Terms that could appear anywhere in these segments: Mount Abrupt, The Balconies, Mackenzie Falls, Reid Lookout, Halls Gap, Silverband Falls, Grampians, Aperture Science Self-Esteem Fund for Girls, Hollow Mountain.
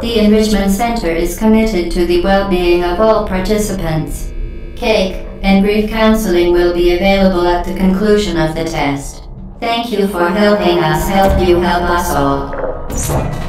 The Enrichment Center is committed to the well-being of all participants. Cake and grief counseling will be available at the conclusion of the test. Thank you for helping us help you help us all.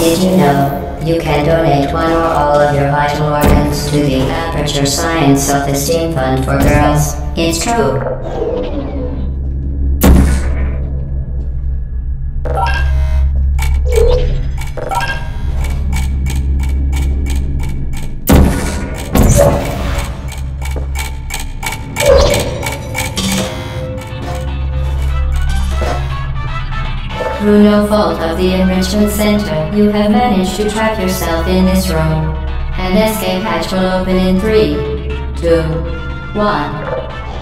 Did you know, you can donate one or all of your vital organs to the Aperture Science Self-Esteem Fund for Girls? It's true. Through no fault of the Enrichment Center, you have managed to trap yourself in this room. An escape hatch will open in 3, 2, 1.